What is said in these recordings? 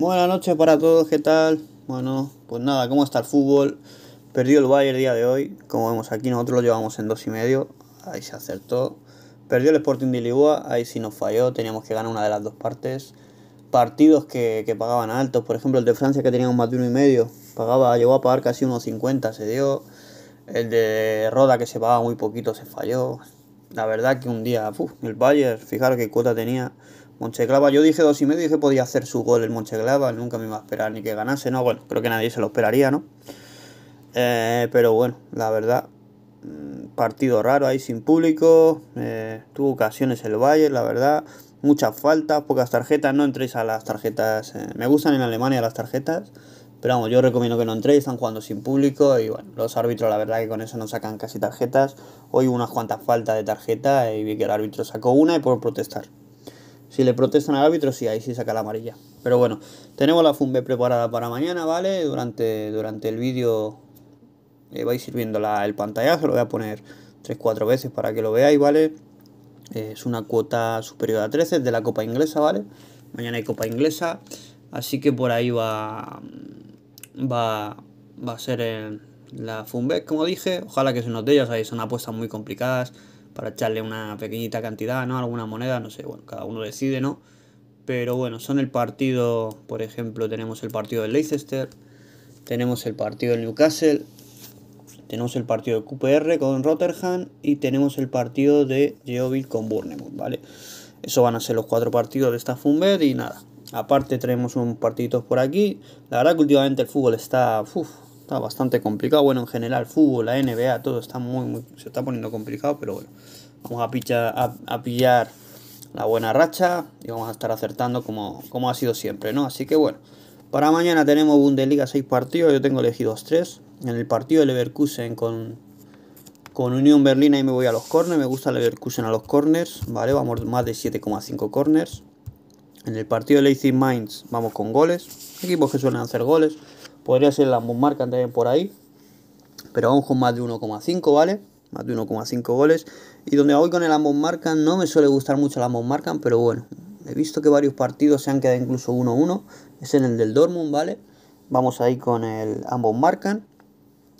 Buenas noches para todos, ¿qué tal? Bueno, pues nada, ¿cómo está el fútbol? Perdió el Bayern el día de hoy, como vemos aquí, nosotros lo llevamos en 2,5, ahí se acertó. Perdió el Sporting de Lisboa, ahí sí nos falló, teníamos que ganar una de las dos partes. Partidos que pagaban altos, por ejemplo el de Francia que teníamos más de 1,5, llegó a pagar casi 1,50, se dio. El de Roda que se pagaba muy poquito, se falló. La verdad que un día, el Bayern, fijaros qué cuota tenía. Moncheglava, yo dije 2,5, dije podía hacer su gol el Moncheglava, nunca me iba a esperar ni que ganase, ¿no? Bueno, creo que nadie se lo esperaría, ¿no? Pero bueno, la verdad, partido raro ahí sin público, tuvo ocasiones el Bayern, la verdad, muchas faltas, pocas tarjetas, no entréis a las tarjetas, me gustan en Alemania las tarjetas, pero vamos, yo recomiendo que no entréis, están jugando sin público y bueno, los árbitros la verdad que con eso no sacan casi tarjetas, hoy hubo unas cuantas faltas de tarjeta y vi que el árbitro sacó una y por protestar. Si le protestan al árbitro, sí, ahí sí saca la amarilla. Pero bueno, tenemos la FUMBE preparada para mañana, ¿vale? Durante el vídeo vais a ir viendo el pantallazo, lo voy a poner 3-4 veces para que lo veáis, ¿vale? Es una cuota superior a 13 de la Copa Inglesa, ¿vale? Mañana hay Copa Inglesa, así que por ahí va a ser la FUMBE, como dije. Ojalá que se nos dé, ya sabéis, son apuestas muy complicadas. Para echarle una pequeñita cantidad, ¿no? Alguna moneda, no sé, bueno, cada uno decide, ¿no? Pero bueno, son el partido, por ejemplo, tenemos el partido del Leicester, tenemos el partido del Newcastle, tenemos el partido de QPR con Rotterdam y tenemos el partido de Yeovil con Bournemouth, ¿vale? Eso van a ser los 4 partidos de esta Funbet y nada. Aparte tenemos un partidito por aquí. La verdad que últimamente el fútbol está bastante complicado, bueno, en general fútbol, la NBA, todo está muy se está poniendo complicado, pero bueno, vamos a pillar la buena racha y vamos a estar acertando como ha sido siempre, ¿no? Así que bueno, para mañana tenemos Bundesliga 6 partidos, yo tengo elegidos 3, en el partido de Leverkusen con Unión Berlina y me voy a los corners, me gusta Leverkusen a los corners, ¿vale? Vamos más de 7,5 corners, en el partido de Leipzig Mainz vamos con goles, equipos que suelen hacer goles. Podría ser la Marca también por ahí. Pero vamos con más de 1,5, ¿vale? Más de 1,5 goles. Y donde voy con el ambos marcan, no me suele gustar mucho el ambos marcan, pero bueno. He visto que varios partidos se han quedado incluso 1-1. Es en el del Dortmund, ¿vale? Vamos ahí con el ambos marcan.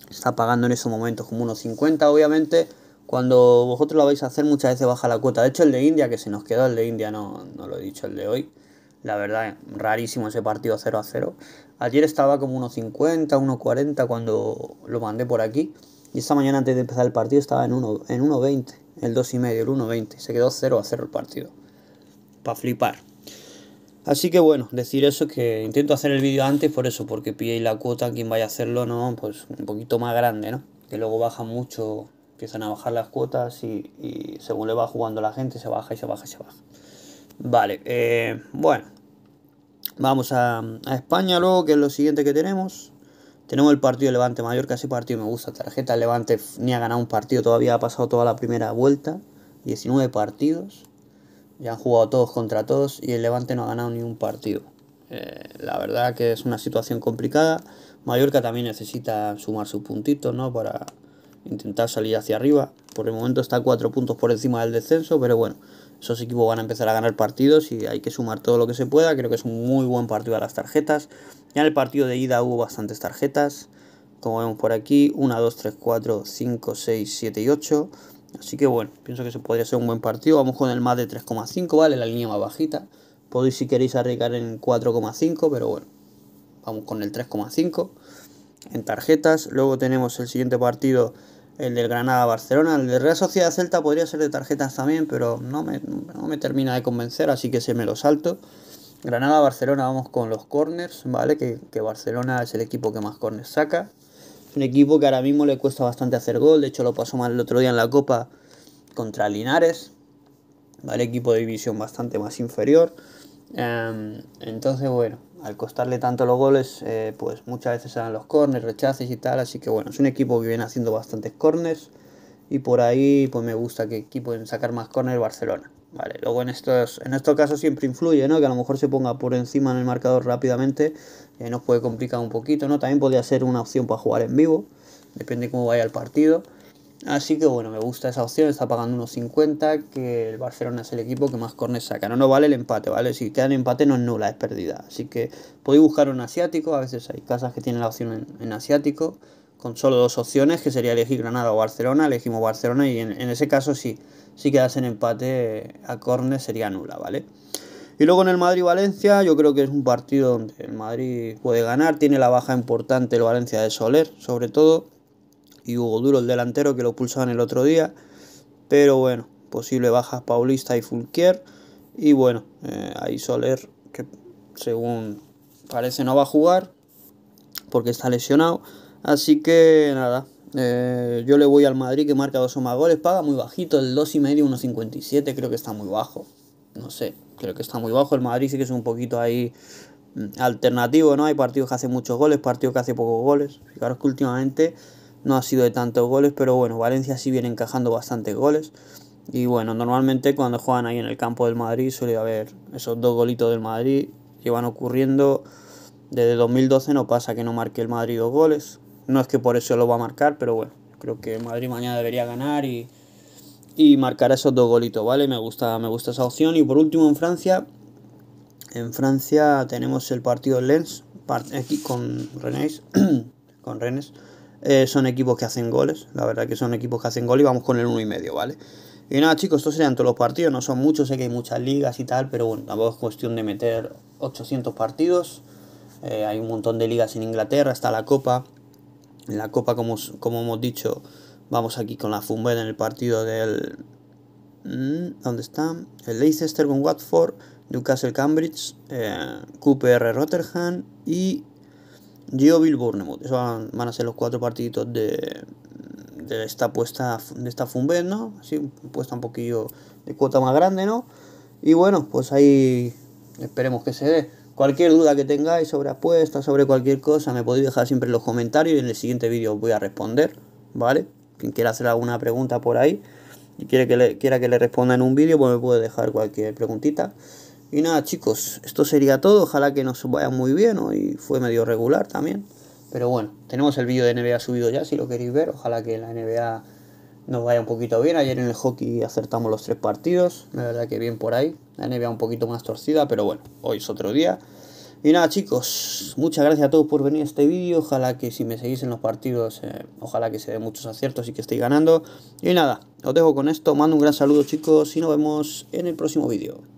Está pagando en esos momentos como 1,50. Obviamente, cuando vosotros lo vais a hacer, muchas veces baja la cuota. De hecho, el de India, que se nos quedó, el de India no lo he dicho, el de hoy. La verdad, rarísimo ese partido 0-0. Ayer estaba como 1,50, 1,40 cuando lo mandé por aquí. Y esta mañana antes de empezar el partido estaba en 1,20. El 2,5, el 1,20. Se quedó 0-0 el partido. Para flipar. Así que bueno, decir eso que intento hacer el vídeo antes por eso. Porque pilléis la cuota, quien vaya a hacerlo, no, pues un poquito más grande, ¿no? Que luego baja mucho, empiezan a bajar las cuotas y según le va jugando la gente se baja y se baja y se baja. Vale, bueno, vamos a España luego, que es lo siguiente que tenemos. Tenemos el partido de Levante Mallorca, ese partido me gusta, tarjeta de Levante, ni ha ganado un partido, todavía ha pasado toda la primera vuelta, 19 partidos, ya han jugado todos contra todos y el Levante no ha ganado ni un partido. La verdad que es una situación complicada, Mallorca también necesita sumar sus puntitos, ¿no? Para intentar salir hacia arriba, por el momento está 4 puntos por encima del descenso, pero bueno. Esos equipos van a empezar a ganar partidos y hay que sumar todo lo que se pueda. Creo que es un muy buen partido a las tarjetas. Ya en el partido de ida hubo bastantes tarjetas. Como vemos por aquí, 1, 2, 3, 4, 5, 6, 7 y 8. Así que bueno, pienso que se podría ser un buen partido. Vamos con el más de 3,5, ¿vale? La línea más bajita. Podéis si queréis arriesgar en 4,5, pero bueno. Vamos con el 3,5 en tarjetas. Luego tenemos el siguiente partido. El del Granada-Barcelona, el de Real Sociedad Celta podría ser de tarjetas también, pero no me termina de convencer, así que se me lo salto. Granada-Barcelona vamos con los corners, ¿vale? Que Barcelona es el equipo que más corners saca. Es un equipo que ahora mismo le cuesta bastante hacer gol, de hecho lo pasó mal el otro día en la Copa contra Linares, ¿vale? Equipo de división bastante más inferior. Entonces, bueno, al costarle tanto los goles, pues muchas veces se dan los corners, rechaces y tal, así que bueno, es un equipo que viene haciendo bastantes corners y por ahí pues me gusta que equipo en sacar más corners Barcelona, vale. Luego en estos casos siempre influye, ¿no? Que a lo mejor se ponga por encima en el marcador rápidamente, nos puede complicar un poquito, ¿no? También podría ser una opción para jugar en vivo, depende cómo vaya el partido. Así que bueno, me gusta esa opción, está pagando unos 50, que el Barcelona es el equipo que más corners saca. No vale el empate, ¿vale? Si queda en empate no es nula, es pérdida. Así que podéis buscar un asiático, a veces hay casas que tienen la opción en asiático, con solo dos opciones, que sería elegir Granada o Barcelona. Elegimos Barcelona y en ese caso sí, si quedas en empate a corners sería nula, ¿vale? Y luego en el Madrid-Valencia, yo creo que es un partido donde el Madrid puede ganar, tiene la baja importante el Valencia de Soler, sobre todo, y Hugo Duro, el delantero, que lo pulsaban el otro día. Pero bueno, posible bajas Paulista y Fulquier. Y bueno, ahí Soler, que según parece no va a jugar porque está lesionado. Así que nada, yo le voy al Madrid, que marca 2 o más goles. Paga muy bajito, el 2,5, 1,57. Creo que está muy bajo. No sé, creo que está muy bajo. El Madrid sí que es un poquito ahí alternativo, ¿no? Hay partidos que hacen muchos goles, partidos que hacen pocos goles. Fijaros que últimamente no ha sido de tantos goles, pero bueno, Valencia sí viene encajando bastantes goles. Y bueno, normalmente cuando juegan ahí en el campo del Madrid suele haber esos dos golitos del Madrid que van ocurriendo. Desde 2012 no pasa que no marque el Madrid dos goles. No es que por eso lo va a marcar, pero bueno, creo que el Madrid mañana debería ganar y marcar esos dos golitos, ¿vale? Me gusta esa opción. Y por último, en Francia tenemos el partido Lens aquí con Rennes. Con Rennes. Son equipos que hacen goles, la verdad que son equipos que hacen goles, y vamos con el 1,5, ¿vale? Y nada, chicos, estos serían todos los partidos, no son muchos, sé que hay muchas ligas y tal, pero bueno, tampoco es cuestión de meter 800 partidos. Hay un montón de ligas en Inglaterra, está la Copa. En la Copa, como hemos dicho, vamos aquí con la FUMBet en el partido del... ¿Dónde está? El Leicester con Watford, Newcastle Cambridge, QPR Rotterdam y... Yeovil Bournemouth. Esos van a ser los 4 partiditos de esta puesta, de esta Funbet, ¿no? Así, puesta un poquillo de cuota más grande, ¿no? Y bueno, pues ahí esperemos que se dé. Cualquier duda que tengáis sobre apuestas, sobre cualquier cosa, me podéis dejar siempre en los comentarios y en el siguiente vídeo os voy a responder, ¿vale? Quien quiera hacer alguna pregunta por ahí y quiera que le responda en un vídeo, pues me puede dejar cualquier preguntita. Y nada, chicos, esto sería todo. Ojalá que nos vaya muy bien. Hoy fue medio regular también. Pero bueno, tenemos el vídeo de NBA subido ya, si lo queréis ver. Ojalá que la NBA nos vaya un poquito bien. Ayer en el hockey acertamos los 3 partidos. La verdad que bien por ahí. La NBA un poquito más torcida, pero bueno, hoy es otro día. Y nada, chicos, muchas gracias a todos por venir a este vídeo. Ojalá que si me seguís en los partidos, ojalá que se den muchos aciertos y que estéis ganando. Y nada, os dejo con esto. Mando un gran saludo, chicos, y nos vemos en el próximo vídeo.